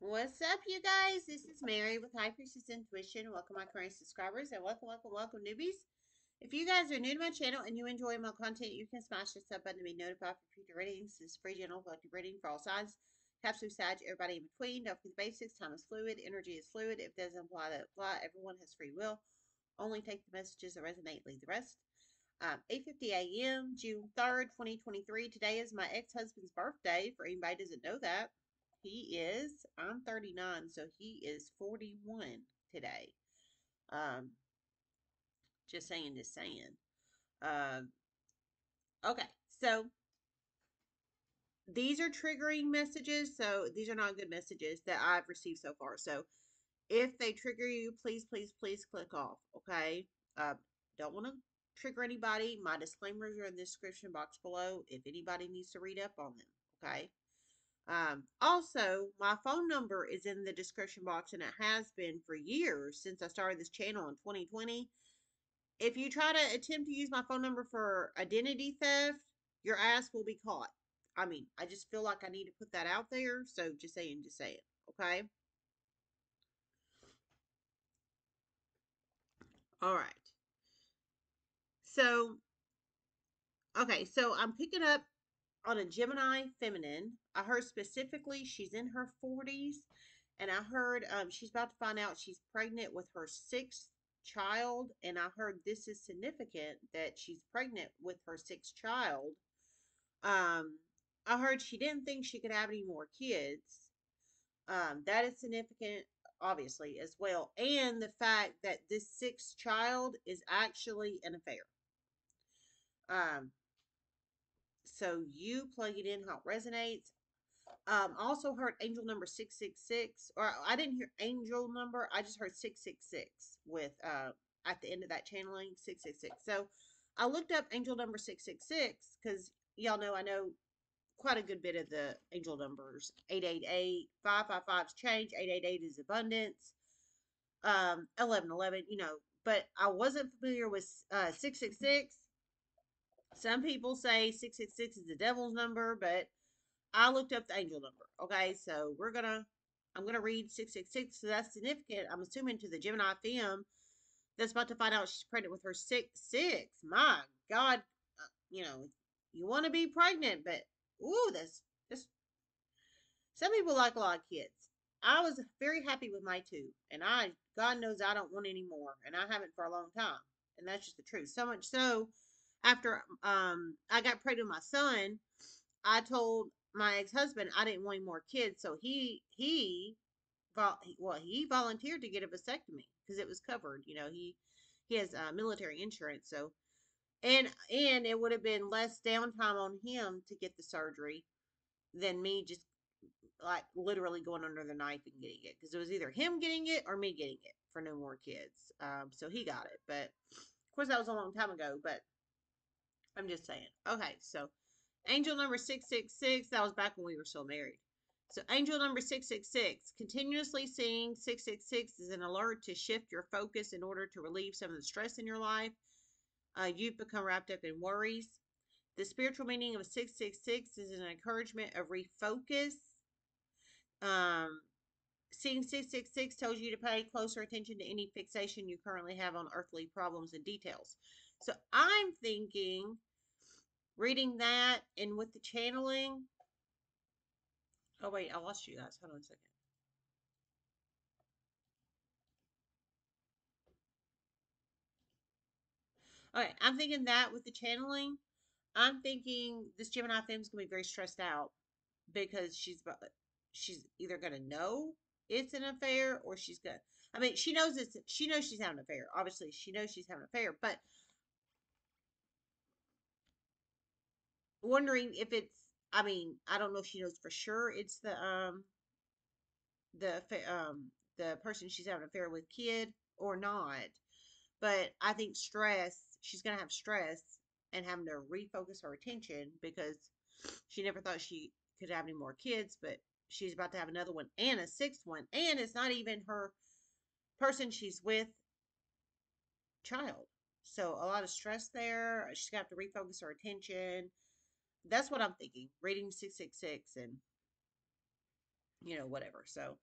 What's up, you guys? This is Mary with High Priestess Intuition. Welcome, my current subscribers, and welcome, newbies. If you guys are new to my channel and you enjoy my content, you can smash the sub button to be notified for future readings. This is free general collective reading for all signs, Capsule Sage, everybody in between. Don't forget the basics. Time is fluid. Energy is fluid. If it doesn't apply, that apply. Everyone has free will. Only take the messages that resonate. Leave the rest. 8:50 a.m., June 3rd, 2023. Today is my ex-husband's birthday. For anybody who doesn't know that, he is, I'm 39, so he is 41 today. Just saying. Okay, so these are triggering messages, so these are not good messages that I've received so far. So if they trigger you, please click off, okay? Don't want to trigger anybody. My disclaimers are in the description box below if anybody needs to read up on them, okay? Also, my phone number is in the description box, and it has been for years since I started this channel in 2020. If you try to attempt to use my phone number for identity theft, your ass will be caught. I mean, I just feel like I need to put that out there, so just saying, okay? All right. So, okay, so I'm picking up on a Gemini feminine. I heard specifically she's in her 40s, and I heard she's about to find out she's pregnant with her 6th child, and I heard this is significant that she's pregnant with her 6th child. I heard she didn't think she could have any more kids. That is significant, obviously, as well, and the fact that this 6th child is actually an affair. So you plug it in how it resonates. Also heard angel number 666, or I didn't hear angel number, I just heard 666 with at the end of that channeling, 666. So I looked up angel number 666 because y'all know I know quite a good bit of the angel numbers. 888, 555's change, 888 is abundance, 1111, you know, but I wasn't familiar with 666. Some people say 666 is the devil's number, but I looked up the angel number. Okay, so I'm gonna read 666. So that's significant, I'm assuming, to the Gemini femme that's about to find out she's pregnant with her 6. My God, you know, you want to be pregnant, but ooh, that's just, some people like a lot of kids. I was very happy with my 2, and I, God knows, I don't want any more, and I haven't for a long time, and that's just the truth. So much so, after I got pregnant with my son, I told my ex-husband I didn't want any more kids, so he volunteered to get a vasectomy because it was covered. You know, he has military insurance, so and it would have been less downtime on him to get the surgery than me just like literally going under the knife and getting it, because it was either him getting it or me getting it for no more kids. So he got it, but of course that was a long time ago. But I'm just saying. Okay, so angel number 666, that was back when we were still married. So angel number 666, continuously seeing 666 is an alert to shift your focus in order to relieve some of the stress in your life. You've become wrapped up in worries. The spiritual meaning of 666 is an encouragement of refocus. Seeing 666 tells you to pay closer attention to any fixation you currently have on earthly problems and details. So I'm thinking, reading that and with the channeling. Oh, wait, I lost you guys. Hold on a second. All right, I'm thinking that with the channeling, I'm thinking this Gemini femme's going to be very stressed out because she's either going to know it's an affair, or she's going to, I mean, she knows she's having an affair. Obviously, she knows she's having an affair, but wondering if it's, I mean, I don't know if she knows for sure it's the person she's having an affair with kid or not, but I think stress, she's gonna have stress and having to refocus her attention because she never thought she could have any more kids, but she's about to have another one and a 6th one, and it's not even her person she's with child, so a lot of stress there. She's gonna have to refocus her attention. That's what I'm thinking, reading 666, and whatever. So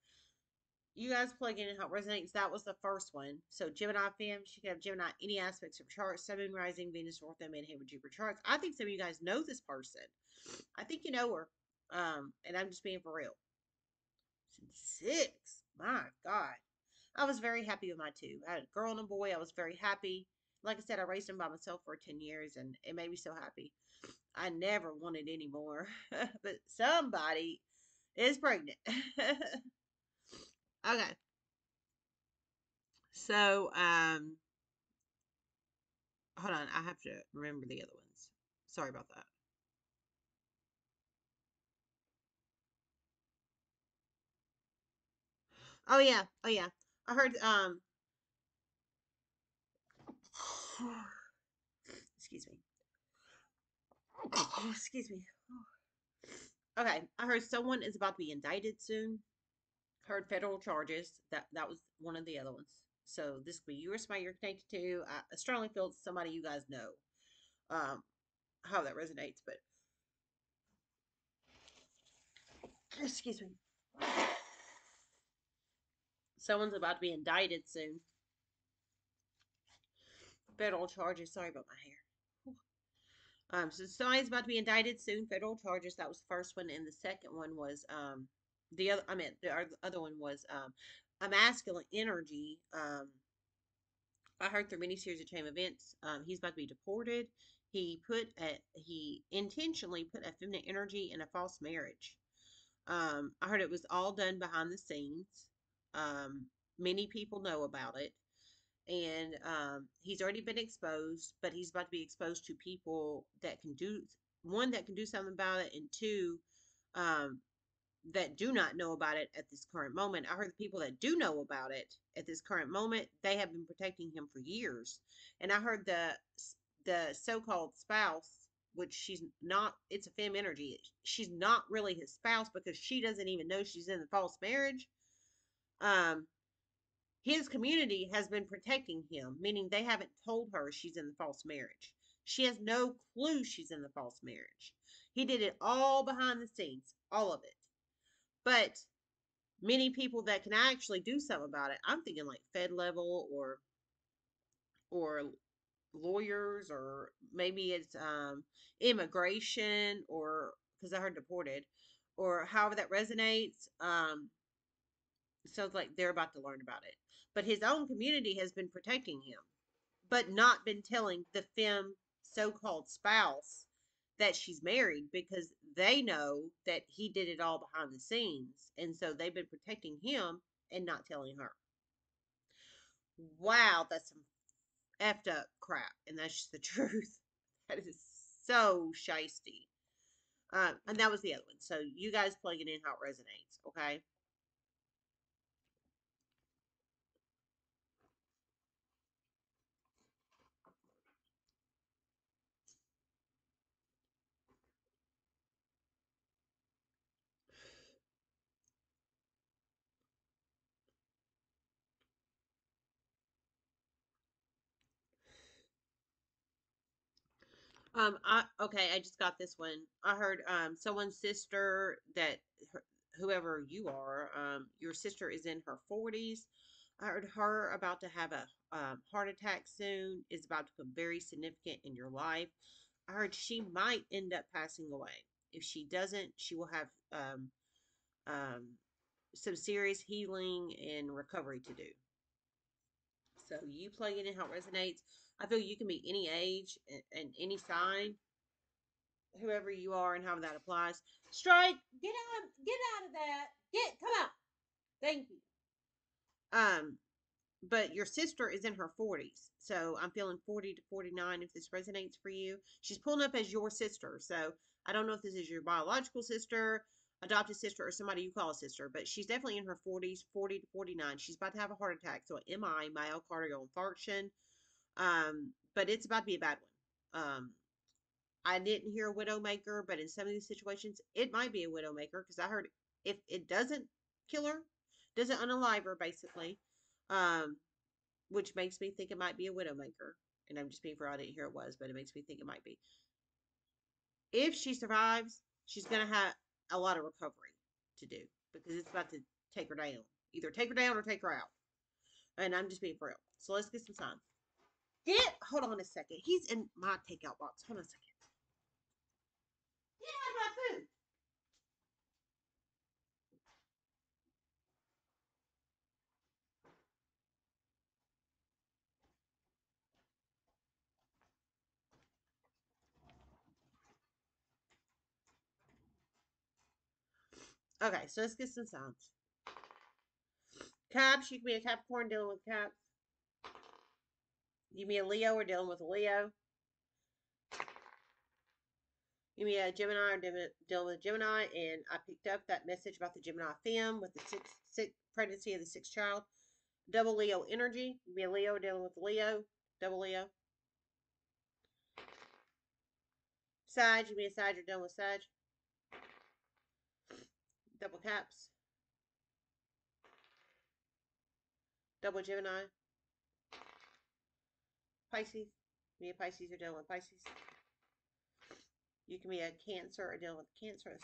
you guys plug in and help resonates. That was the first one. So Gemini fam, she can have Gemini any aspects of charts, Sun, Moon, Rising, Venus, North, and Manhattan with Jupiter charts. I think some of you guys know this person. I think you know her. And I'm just being for real. Six. My God. I was very happy with my two. I had a girl and a boy. I was very happy. Like I said, I raised them by myself for 10 years, and it made me so happy. I never wanted any more. But somebody is pregnant. Okay. So, hold on. I have to remember the other ones. Sorry about that. Oh, yeah. Oh, yeah. I heard, excuse me. Oh, excuse me. Okay. I heard someone is about to be indicted soon. Heard federal charges. That was one of the other ones. So this could be you or somebody you're connected to. I strongly feel it's somebody you guys know. How that resonates, but excuse me. Someone's about to be indicted soon. Federal charges. Sorry about my hair. So somebody's about to be indicted soon. Federal charges. That was the first one, and the second one was the other one was a masculine energy. I heard through many series of chain events. He's about to be deported. He intentionally put a feminine energy in a false marriage. I heard it was all done behind the scenes. Many people know about it, and he's already been exposed, but he's about to be exposed to people that can do one, that can do something about it, and two, that do not know about it at this current moment. I heard the people that do know about it at this current moment, they have been protecting him for years. And I heard the so-called spouse, which she's not, it's a femme energy. She's not really his spouse because she doesn't even know she's in a false marriage. His community has been protecting him, meaning they haven't told her she's in the false marriage. She has no clue she's in the false marriage. He did it all behind the scenes, all of it. But many people that can actually do something about it, I'm thinking like Fed level or lawyers, or maybe it's immigration, or because I heard deported, or however that resonates. Sounds like they're about to learn about it. But his own community has been protecting him, but not been telling the femme so-called spouse that she's married, because they know that he did it all behind the scenes. And so they've been protecting him and not telling her. Wow, that's some effed up crap. And that's just the truth. That is so shysty. And that was the other one. So you guys plug it in how it resonates, okay? Okay, I just got this one. I heard, someone's sister that, whoever you are, your sister is in her 40s. I heard her about to have a, heart attack soon, is about to become very significant in your life. I heard she might end up passing away. If she doesn't, she will have, some serious healing and recovery to do. So you plug it in how it resonates. I feel you can be any age and any sign, whoever you are, and how that applies. Strike, get out of that. Come out. Thank you. But your sister is in her 40s, so I'm feeling 40 to 49 if this resonates for you. She's pulling up as your sister, so I don't know if this is your biological sister, adopted sister, or somebody you call a sister, but she's definitely in her 40s, 40 to 49. She's about to have a heart attack, so an MI, myocardial infarction. But it's about to be a bad one. I didn't hear a widowmaker, but in some of these situations, it might be a widowmaker, because I heard if it doesn't kill her, doesn't unalive her, basically, which makes me think it might be a widowmaker. And I'm just being for I didn't hear it was, but it makes me think it might be. If she survives, she's going to have a lot of recovery to do, because it's about to take her down. Either take her down or take her out. And I'm just being for real. So let's get some signs. Hold on a second. He's in my takeout box. Hold on a second. Get out of my food. Okay, so let's get some signs. Caps, you can be a Capricorn dealing with Caps. You can be a Leo or dealing with a Leo. You can be a Gemini or dealing with Gemini. And I picked up that message about the Gemini femme with the sixth pregnancy of the sixth child. Double Leo energy. You can be a Leo dealing with Leo. Double Leo. Sage, you can be a Sage or dealing with Sage. Double Caps. Double Gemini. Pisces. You can be a Pisces or dealing with Pisces. You can be a Cancer or dealing with Cancer.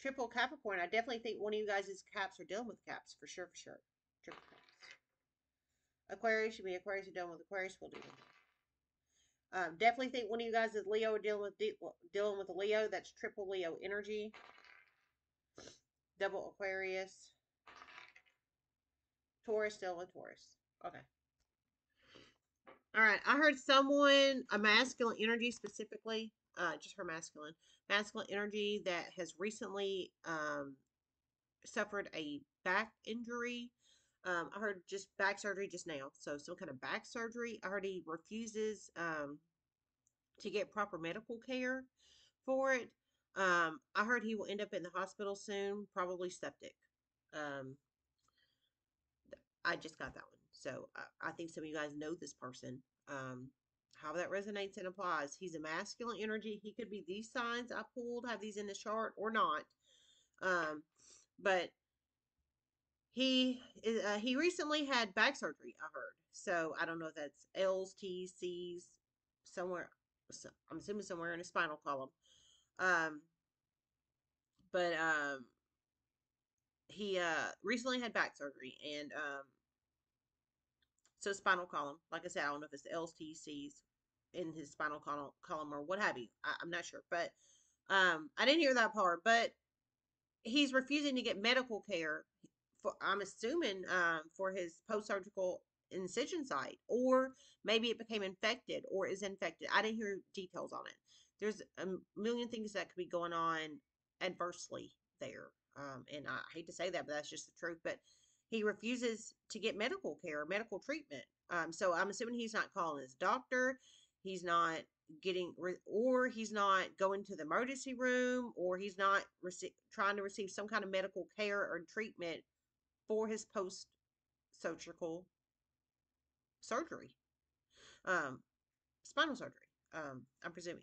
Triple Capricorn. I definitely think one of you guys is Caps or dealing with Caps. For sure, for sure. Triple Caps. Aquarius. You can be Aquarius or dealing with Aquarius. We'll do it. Definitely think one of you guys is Leo or dealing with a Leo. That's triple Leo energy. Double Aquarius. Taurus, dealing with Taurus. Okay. Alright, I heard someone, a masculine energy specifically, just her masculine energy that has recently suffered a back injury. I heard just back surgery just now. So some kind of back surgery. I heard he refuses to get proper medical care for it. I heard he will end up in the hospital soon, probably septic. I just got that one. So I think some of you guys know this person. How that resonates and applies. He's a masculine energy. He could be these signs I pulled, have these in the chart or not. But he recently had back surgery, I heard. So I don't know if that's L's, T's, C's, somewhere. So I'm assuming somewhere in the spinal column. He recently had back surgery, and so spinal column, like I said, I don't know if it's the L's, T's, C's in his spinal column or what have you. I'm not sure, but I didn't hear that part, but he's refusing to get medical care for, I'm assuming, for his post-surgical incision site, or maybe it became infected or is infected. I didn't hear details on it. There's a million things that could be going on adversely there. And I hate to say that, but that's just the truth. But he refuses to get medical care, medical treatment. So I'm assuming he's not calling his doctor. He's not getting, or he's not going to the emergency room, or he's not trying to receive some kind of medical care or treatment for his post-surgical surgery, spinal surgery, I'm presuming.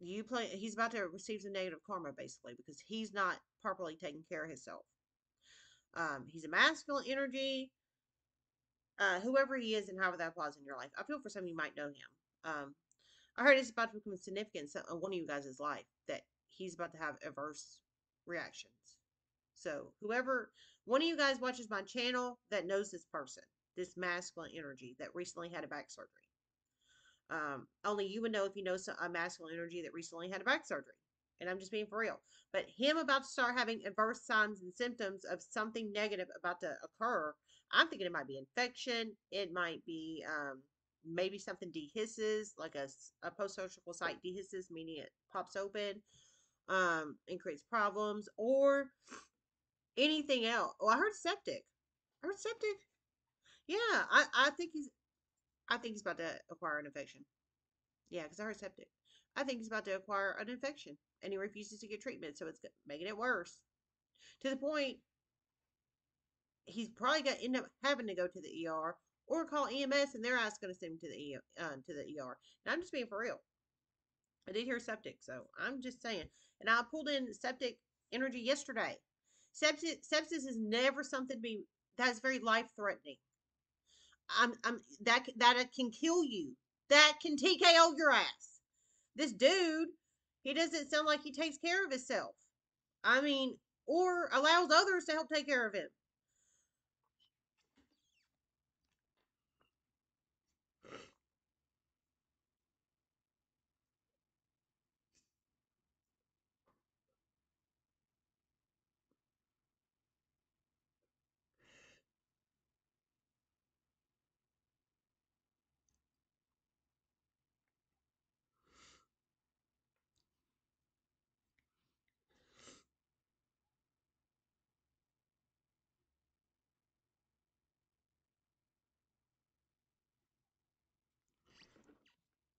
He's about to receive some negative karma, basically, because he's not properly taking care of himself. He's a masculine energy. Whoever he is and however that applies in your life. I feel for some of you might know him. I heard it's about to become significant in one of you guys' life, that he's about to have adverse reactions. So whoever, one of you guys watches my channel that knows this person, this masculine energy that recently had a back surgery. Only you would know if you know a masculine energy that recently had a back surgery. And I'm just being for real. But him about to start having adverse signs and symptoms of something negative about to occur. I'm thinking it might be infection. It might be maybe something dehisces, like a post-surgical site dehisces, meaning it pops open and creates problems. Or anything else. Oh, I heard septic. Yeah, I think he's about to acquire an infection. Yeah, because I heard septic. I think he's about to acquire an infection, and he refuses to get treatment, so it's making it worse. To the point, he's probably going to end up having to go to the ER or call EMS, and they're asking to send him to the ER. And I'm just being for real. I did hear septic, so I'm just saying. And I pulled in septic energy yesterday. Sepsis is never something that's very life-threatening. That can kill you. That can TKO your ass. This dude He doesn't sound like he takes care of himself. I mean, or allows others to help take care of him.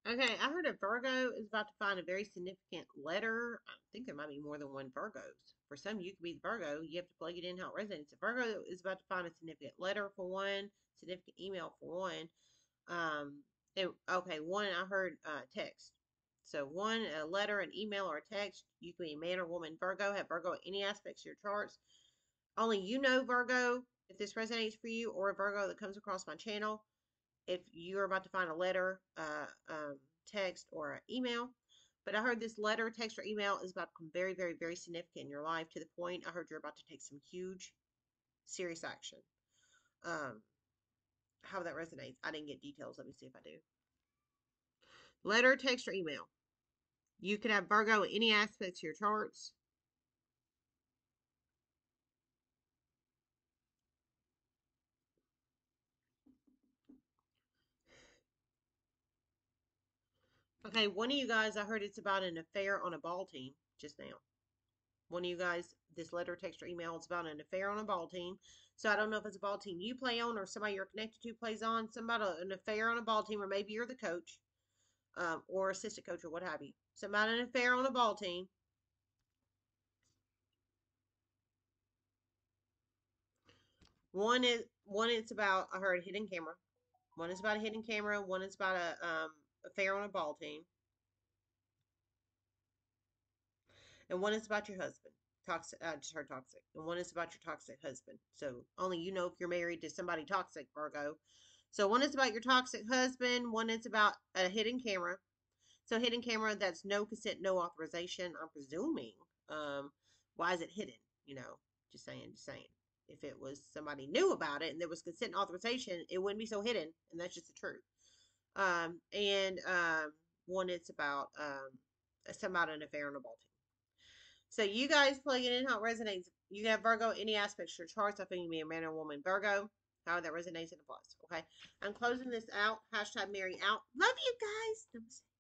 Okay, I heard a Virgo is about to find a very significant letter. I think there might be more than one Virgos. For some, you could be the Virgo. You have to plug it in how it resonates. A Virgo is about to find a significant letter for one, significant email for one. One, I heard text. So one, a letter, an email, or a text. You can be a man or woman Virgo. Have Virgo in any aspects of your charts. Only you know Virgo, if this resonates for you, or a Virgo that comes across my channel. If you're about to find a letter, text, or an email. But I heard this letter, text, or email is about to become very, very, very significant in your life, to the point I heard you're about to take some huge, serious action. How that resonates. I didn't get details. Let me see if I do. Letter, text, or email. You could have Virgo in any aspects of your charts. Okay, one of you guys, I heard it's about an affair on a ball team just now. One of you guys, this letter, text, or email, it's about an affair on a ball team. So I don't know if it's a ball team you play on or somebody you're connected to plays on. Somebody, an affair on a ball team, or maybe you're the coach or assistant coach or what have you. Somebody, an affair on a ball team. One is about, I heard, a hidden camera. One is about a hidden camera. One is about an affair on a ball team, and one is about your husband. Toxic. I just heard toxic, and one is about your toxic husband. So only you know if you're married to somebody toxic, Virgo. So one is about your toxic husband. One is about a hidden camera. So hidden camera, that's no consent, no authorization. I'm presuming. Why is it hidden? You know, just saying, just saying. If it was somebody knew about it and there was consent and authorization, it wouldn't be so hidden, and that's just the truth. One it's about somebody an affair on a ball team. So you guys plug it in how it resonates. You have Virgo any aspects of your charts. I think you be a man or woman Virgo. How that resonates and applies. Okay, I'm closing this out. #MaryOut. Love you guys. Namaste.